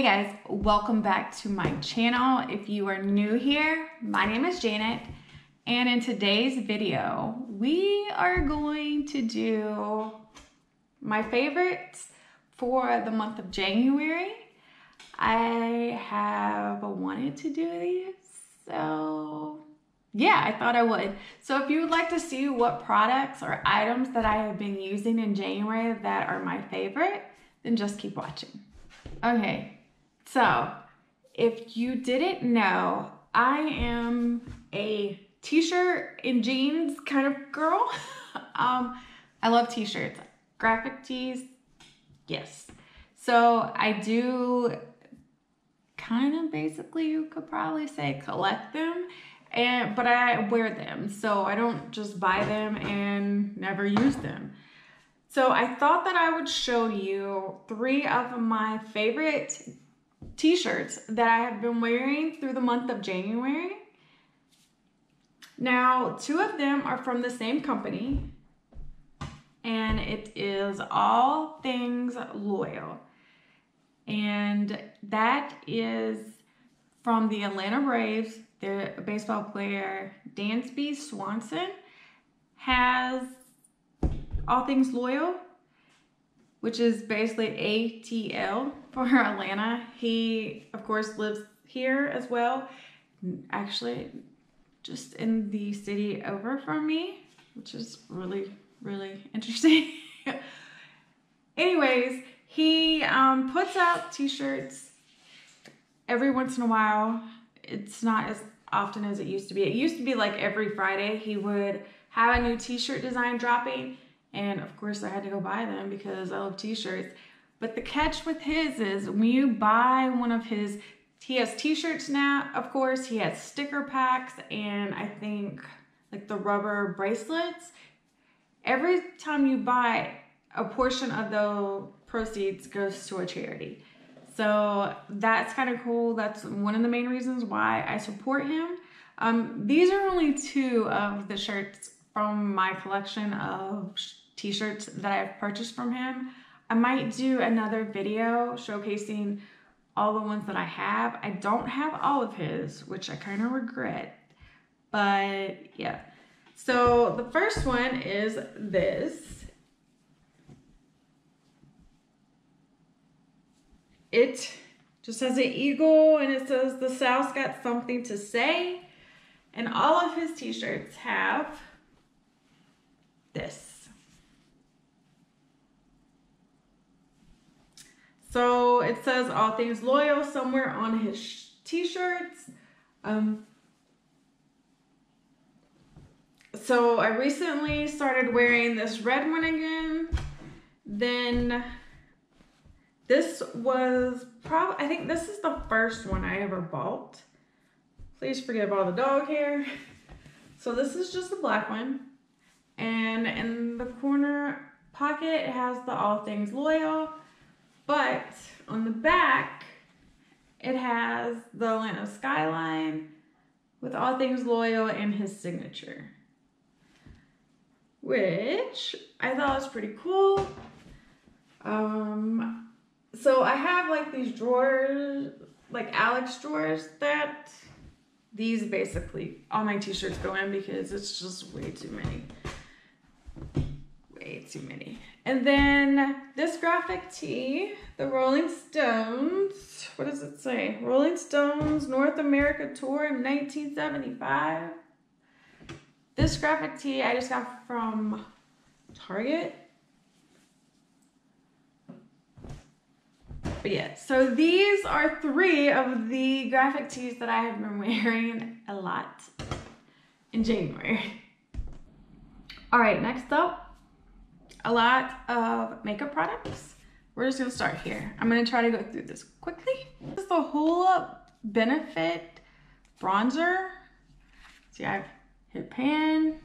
Hey guys, welcome back to my channel. If you are new here, my name is Janet, and in today's video, we are going to do my favorites for the month of January. I have wanted to do these, so yeah, I thought I would. So if you would like to see what products or items that I have been using in January that are my favorite, then just keep watching. Okay, so if you didn't know, I am a t-shirt and jeans kind of girl. I love t-shirts, graphic tees, yes. So I do kind of basically, you could probably say collect them, but I wear them. So I don't just buy them and never use them. So I thought that I would show you three of my favorite t-shirts that I have been wearing through the month of January. Now, two of them are from the same company, and it is All Things Loyal. And that is from the Atlanta Braves. Their baseball player, Dansby Swanson, has All Things Loyal, which is basically ATL for Atlanta. He, of course, lives here as well. Actually, just in the city over from me, which is really, really interesting. Anyways, he puts out t-shirts every once in a while. It's not as often as it used to be. It used to be like every Friday he would have a new t-shirt design dropping. And of course I had to go buy them because I love t-shirts. But the catch with his is when you buy one of his, he has t-shirts now, of course, he has sticker packs and I think like the rubber bracelets. Every time you buy, a portion of the proceeds goes to a charity. So that's kind of cool. That's one of the main reasons why I support him. These are only two of the shirts from my collection of t-shirts that I've purchased from him. I might do another video showcasing all the ones that I have. I don't have all of his, which I kind of regret, but yeah. So the first one is this. It just has an eagle and it says the South's got something to say. And all of his t-shirts have this. So it says All Things Loyal somewhere on his t-shirts. So I recently started wearing this red one again. Then this was probably, I think this is the first one I ever bought. Please forgive all the dog hair. So this is just the black one. And in the corner pocket, it has the All Things Loyal, but on the back, it has the Atlanta skyline with All Things Loyal and his signature, which I thought was pretty cool. So I have like these drawers, like Alex drawers that these basically, all my t-shirts go in because it's just way too many. Too many. And then this graphic tee, the Rolling Stones, what does it say? Rolling Stones North America Tour in 1975. This graphic tee I just got from Target. But yeah, so these are three of the graphic tees that I have been wearing a lot in January. All right, next up, a lot of makeup products. We're just gonna start here. I'm gonna try to go through this quickly. This is the Hula Benefit Bronzer. See, I've hit pan.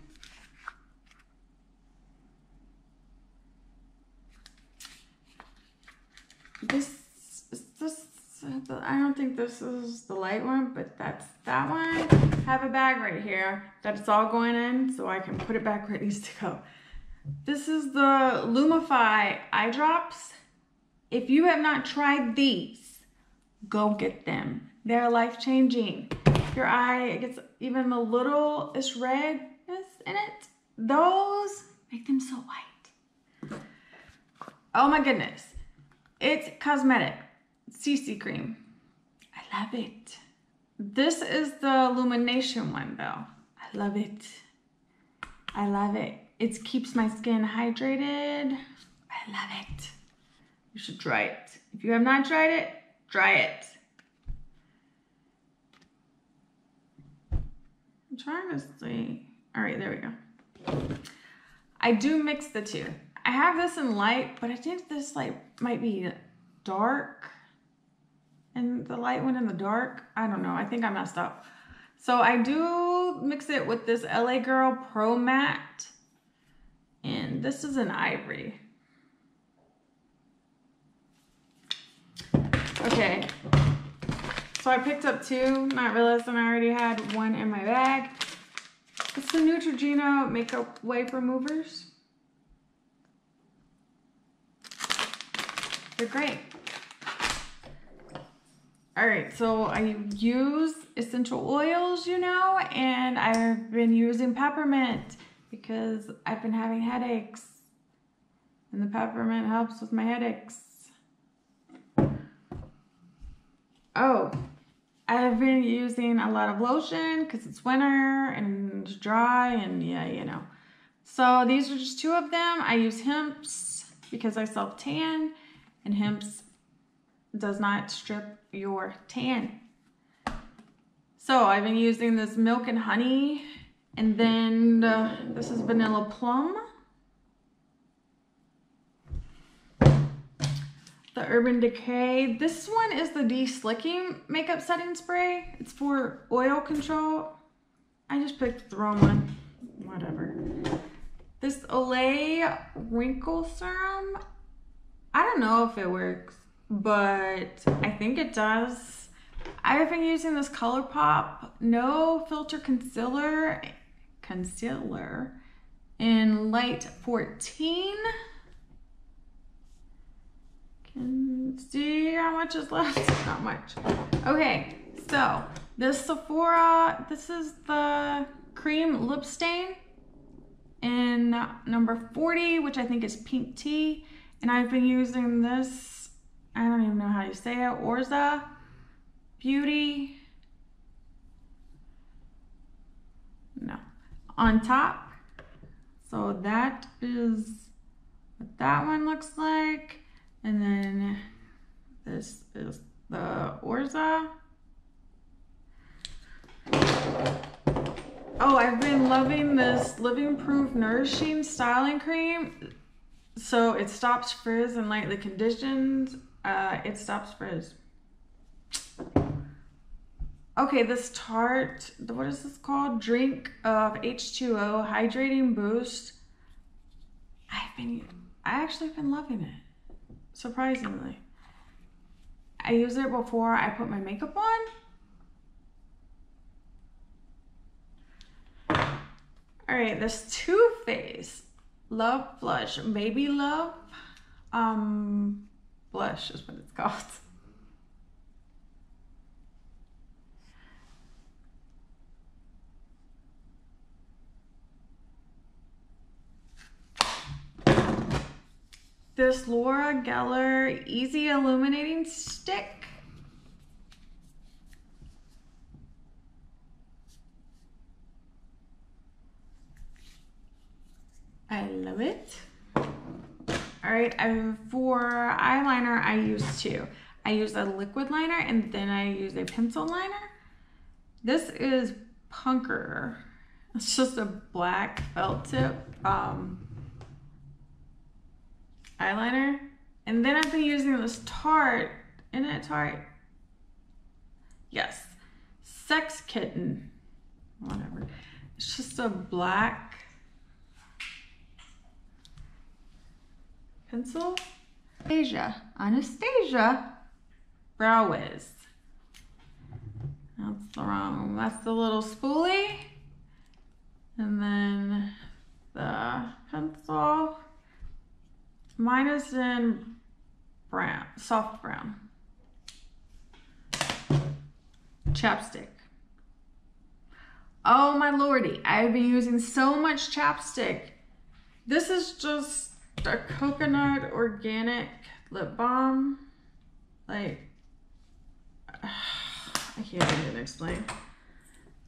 This I don't think this is the light one, but that's that one. I have a bag right here that it's all going in, so I can put it back where it needs to go. This is the Lumify eye drops. If you have not tried these, go get them. They're life-changing. If your eye gets even a little-ish redness in it, those make them so white. Oh my goodness. It's Cosmetic CC Cream. I love it. This is the Illumination one though. I love it. I love it. It keeps my skin hydrated. I love it. You should try it. If you have not tried it, try it. I'm trying to see. All right, there we go. I do mix the two. I have this in light, but I think this like might be dark. And the light one in the dark, I don't know. I think I messed up. So I do mix it with this LA Girl Pro Matte. And this is an ivory. Okay. So I picked up two, not realizing I already had one in my bag. It's the Neutrogena Makeup Wipe Removers. They're great. All right, so I use essential oils, you know, and I've been using peppermint because I've been having headaches. And the peppermint helps with my headaches. Oh, I've been using a lot of lotion because it's winter and it's dry and yeah, you know. So these are just two of them. I use Hims because I self-tan and Hims does not strip your tan. So I've been using this Milk and Honey, and then this is Vanilla Plum. The Urban Decay. This one is the De-Slicking Makeup Setting Spray. It's for oil control. I just picked the wrong one. Whatever. This Olay Wrinkle Serum. I don't know if it works, but I think it does. I've been using this ColourPop No Filter Concealer in light 14. Can see how much is left? Not much. Okay, so this Sephora, this is the cream lip stain in number 40, which I think is Pink Tea, and I've been using this. I don't even know how you say it. Orza Beauty. No. On top. So that is what that one looks like. And then this is the Orza. Oh, I've been loving this Living Proof Nourishing Styling Cream. So it stops frizz and lightly conditions. It stops frizz. Okay, this Tarte, what is this called? Drink of H2O Hydrating Boost. I actually been loving it, surprisingly. I use it before I put my makeup on. All right, this Too Faced Love Blush, Baby Love. Blush is what it's called. This Laura Geller Easy Illuminating Stick. I love it. All right, for eyeliner, I use two. I use a liquid liner and then I use a pencil liner. This is Punker. It's just a black felt tip eyeliner. And then I've been using this Tarte. Isn't it Tarte? Yes. Sex Kitten. Whatever. It's just a black pencil. Anastasia Brow Wiz. That's the wrong one. That's the little spoolie. And then the pencil. Mine is in brown, soft brown. Chapstick. Oh my lordy, I've been using so much chapstick. This is just a coconut organic lip balm. Like, I can't even explain.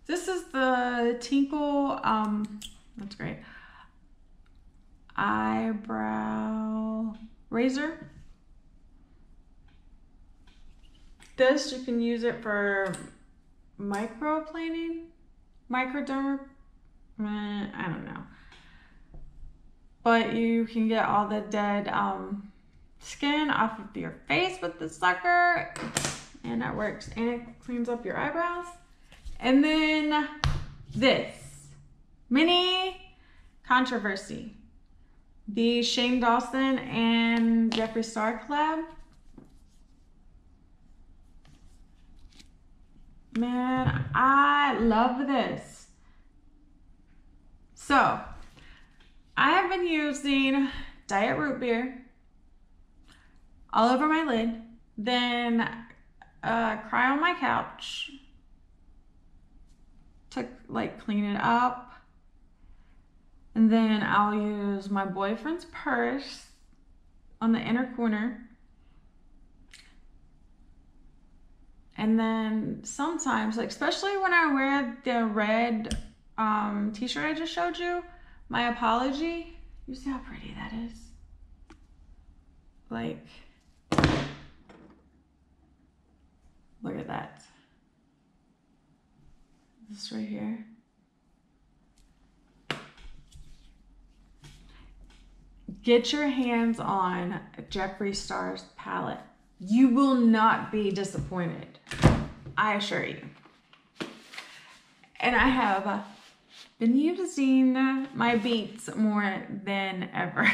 This is the Tinkle, that's great, eyebrow razor. This, you can use it for microplaning, microderm, I don't know. But you can get all the dead skin off of your face with this sucker. And that works. And it cleans up your eyebrows. And then this, Mini Conspiracy. The Shane Dawson and Jeffree Star collab. Man, I love this. So, I have been using Diet Root Beer all over my lid, then Cry on My Couch to like clean it up, and then I'll use my boyfriend's purse on the inner corner. And then sometimes, like especially when I wear the red t-shirt I just showed you, my apology, you see how pretty that is? Like, look at that. This right here. Get your hands on Jeffree Star's palette. You will not be disappointed. I assure you. And I have been using my beats more than ever.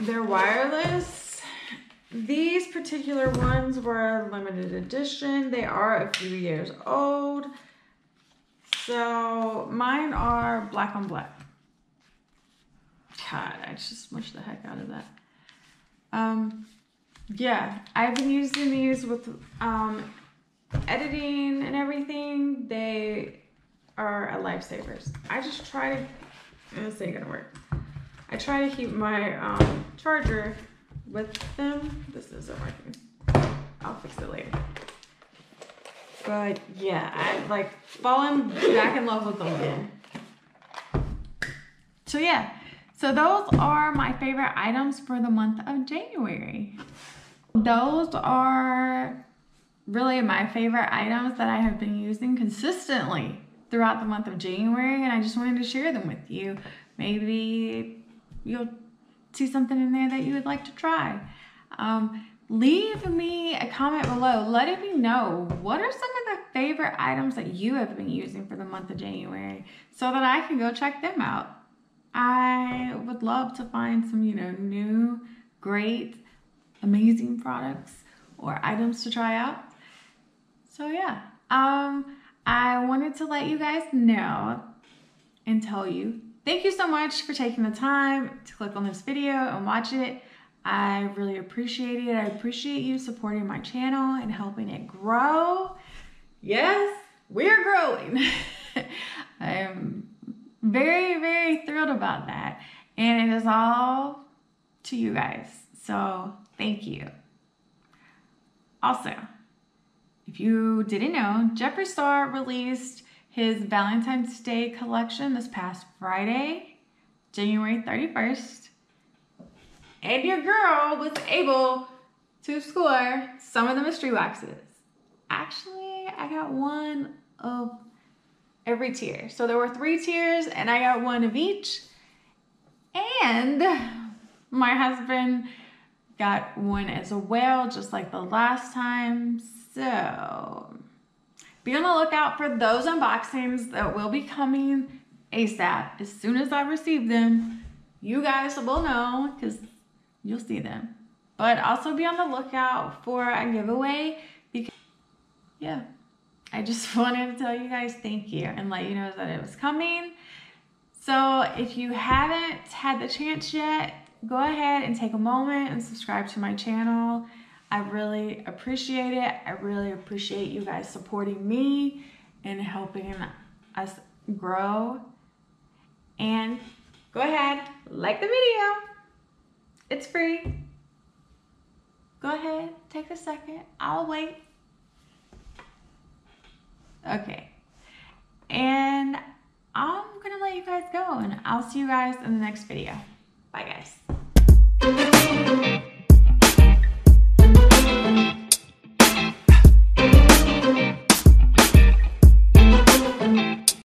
They're wireless. These particular ones were limited edition. They are a few years old. So mine are black on black. God, I just smushed the heck out of that. Yeah, I've been using these with editing and everything. They are a lifesavers. I just try to, this ain't gonna work. I try to keep my charger with them. This isn't working. I'll fix it later. But yeah, I've like fallen back in love with them again. So yeah. So those are my favorite items for the month of January. Those are really my favorite items that I have been using consistently throughout the month of January, and I just wanted to share them with you. Maybe you'll see something in there that you would like to try. Leave me a comment below letting me know what are some of the favorite items that you have been using for the month of January so that I can go check them out. I would love to find some, you know, new, great, amazing products or items to try out. So yeah, I wanted to let you guys know and tell you, thank you so much for taking the time to click on this video and watch it. I really appreciate it. I appreciate you supporting my channel and helping it grow. Yes, we're growing. I am very, very thrilled about that. And it is all to you guys. So thank you. Also, if you didn't know, Jeffree Star released his Valentine's Day collection this past Friday, January 31st. And your girl was able to score some of the mystery waxes. Actually, I got one of every tier. So there were 3 tiers and I got one of each. And my husband got one as well, just like the last time. So be on the lookout for those unboxings that will be coming ASAP. As soon as I receive them, you guys will know because you'll see them. But also be on the lookout for a giveaway because, yeah. I just wanted to tell you guys thank you and let you know that it was coming. So if you haven't had the chance yet, go ahead and take a moment and subscribe to my channel. I really appreciate it. I really appreciate you guys supporting me and helping us grow. And go ahead, like the video. It's free. Go ahead, take a second. I'll wait. Okay. And I'm gonna let you guys go, and I'll see you guys in the next video. Bye, guys.